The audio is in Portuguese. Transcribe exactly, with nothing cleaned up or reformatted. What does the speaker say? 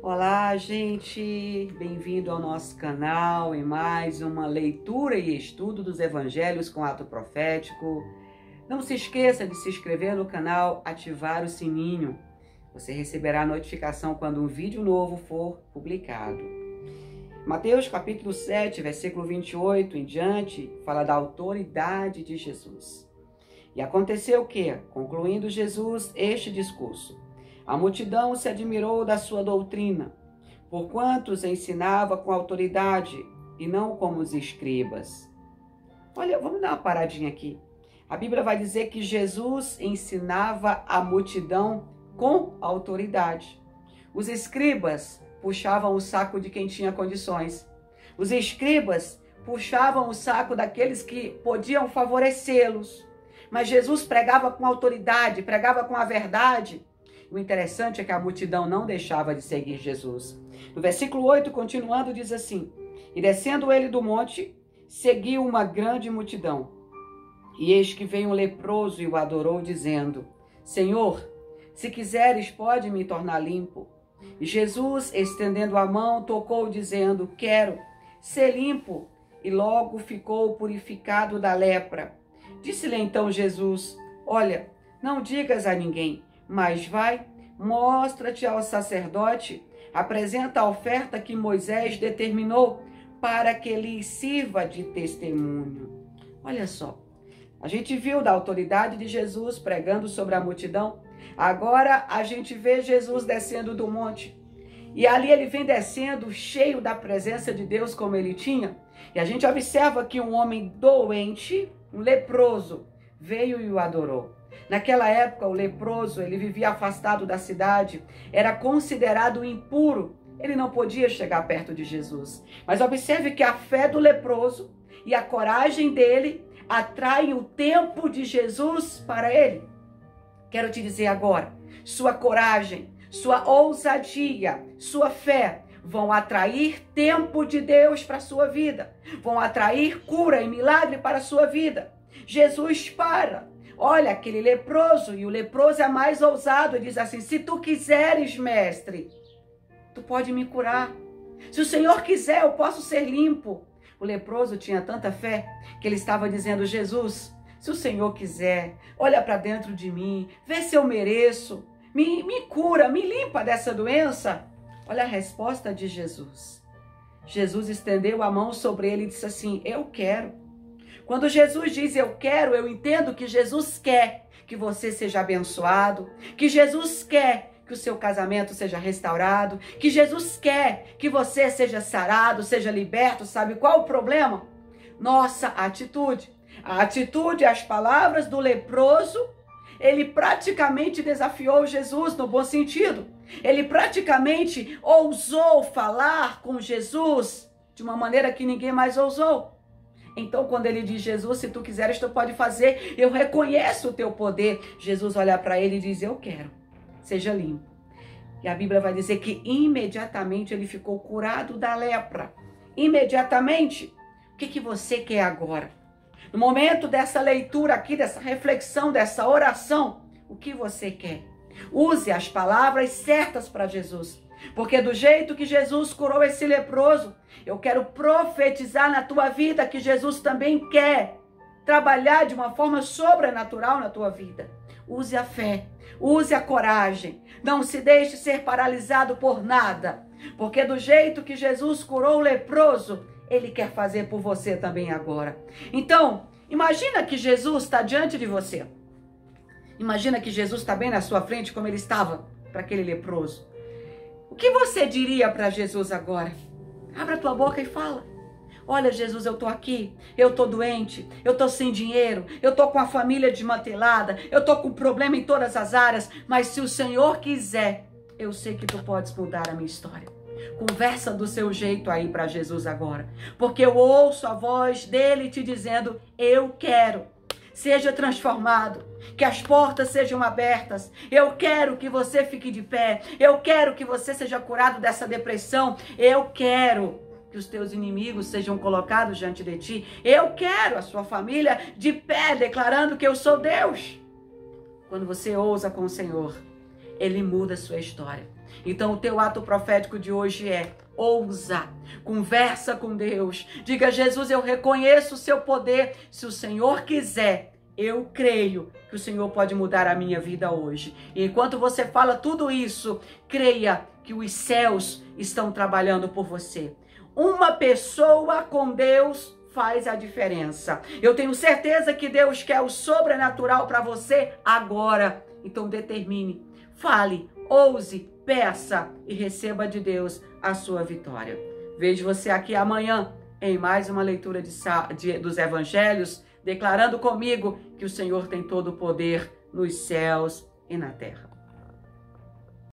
Olá, gente! Bem-vindo ao nosso canal em mais uma leitura e estudo dos Evangelhos com ato profético. Não se esqueça de se inscrever no canal, ativar o sininho. Você receberá notificação quando um vídeo novo for publicado. Mateus capítulo sete, versículo vinte e oito em diante, fala da autoridade de Jesus. E aconteceu que, concluindo Jesus este discurso, a multidão se admirou da sua doutrina, porquanto os ensinava com autoridade e não como os escribas. Olha, vamos dar uma paradinha aqui. A Bíblia vai dizer que Jesus ensinava a multidão com autoridade. Os escribas puxavam o saco de quem tinha condições. Os escribas puxavam o saco daqueles que podiam favorecê-los. Mas Jesus pregava com autoridade, pregava com a verdade. O interessante é que a multidão não deixava de seguir Jesus. No versículo oito, continuando, diz assim: E descendo ele do monte, seguiu uma grande multidão. E eis que veio um leproso e o adorou, dizendo: Senhor, se quiseres, pode me tornar limpo. E Jesus, estendendo a mão, tocou, dizendo: Quero ser limpo. E logo ficou purificado da lepra. Disse-lhe então Jesus: Olha, não digas a ninguém, mas vai, mostra-te ao sacerdote, apresenta a oferta que Moisés determinou para que lhe sirva de testemunho. Olha só, a gente viu da autoridade de Jesus pregando sobre a multidão. Agora a gente vê Jesus descendo do monte. E ali ele vem descendo cheio da presença de Deus como ele tinha. E a gente observa que um homem doente, um leproso, veio e o adorou. Naquela época, o leproso, ele vivia afastado da cidade, era considerado impuro, ele não podia chegar perto de Jesus. Mas observe que a fé do leproso e a coragem dele atraem o tempo de Jesus para ele. Quero te dizer agora, sua coragem, sua ousadia, sua fé vão atrair tempo de Deus para a sua vida, vão atrair cura e milagre para a sua vida. Jesus para. Olha aquele leproso, e o leproso é mais ousado, ele diz assim: se tu quiseres, mestre, tu pode me curar. Se o Senhor quiser, eu posso ser limpo. O leproso tinha tanta fé que ele estava dizendo: Jesus, se o Senhor quiser, olha para dentro de mim, vê se eu mereço, me, me cura, me limpa dessa doença. Olha a resposta de Jesus. Jesus estendeu a mão sobre ele e disse assim: eu quero. Quando Jesus diz eu quero, eu entendo que Jesus quer que você seja abençoado, que Jesus quer que o seu casamento seja restaurado, que Jesus quer que você seja sarado, seja liberto. Sabe qual o problema? Nossa atitude. A atitude, as palavras do leproso, ele praticamente desafiou Jesus no bom sentido. Ele praticamente ousou falar com Jesus de uma maneira que ninguém mais ousou. Então, quando ele diz: Jesus, se tu quiseres, tu pode fazer, eu reconheço o teu poder. Jesus olha para ele e diz: eu quero, seja limpo. E a Bíblia vai dizer que imediatamente ele ficou curado da lepra. Imediatamente. O que, que você quer agora? No momento dessa leitura aqui, dessa reflexão, dessa oração, o que você quer? Use as palavras certas para Jesus. Porque do jeito que Jesus curou esse leproso, eu quero profetizar na tua vida que Jesus também quer trabalhar de uma forma sobrenatural na tua vida. Use a fé, use a coragem, não se deixe ser paralisado por nada. Porque do jeito que Jesus curou o leproso, ele quer fazer por você também agora. Então, imagina que Jesus está diante de você. Imagina que Jesus está bem na sua frente, como ele estava para aquele leproso. O que você diria para Jesus agora? Abra tua boca e fala: olha, Jesus, eu tô aqui, eu tô doente, eu tô sem dinheiro, eu tô com a família desmantelada, eu tô com problema em todas as áreas, mas se o Senhor quiser, eu sei que tu podes mudar a minha história. Conversa do seu jeito aí para Jesus agora, porque eu ouço a voz dele te dizendo: eu quero. Seja transformado, que as portas sejam abertas, eu quero que você fique de pé, eu quero que você seja curado dessa depressão, eu quero que os teus inimigos sejam colocados diante de ti, eu quero a sua família de pé, declarando que eu sou Deus. Quando você ousa com o Senhor, ele muda a sua história. Então o teu ato profético de hoje é: ousa, conversa com Deus, diga: Jesus, eu reconheço o seu poder, se o Senhor quiser, eu creio que o Senhor pode mudar a minha vida hoje. E enquanto você fala tudo isso, creia que os céus estão trabalhando por você. Uma pessoa com Deus faz a diferença. Eu tenho certeza que Deus quer o sobrenatural para você agora. Então determine, fale, ouse, peça e receba de Deus a sua vitória. Vejo você aqui amanhã em mais uma leitura de, de, dos Evangelhos, declarando comigo que o Senhor tem todo o poder nos céus e na terra.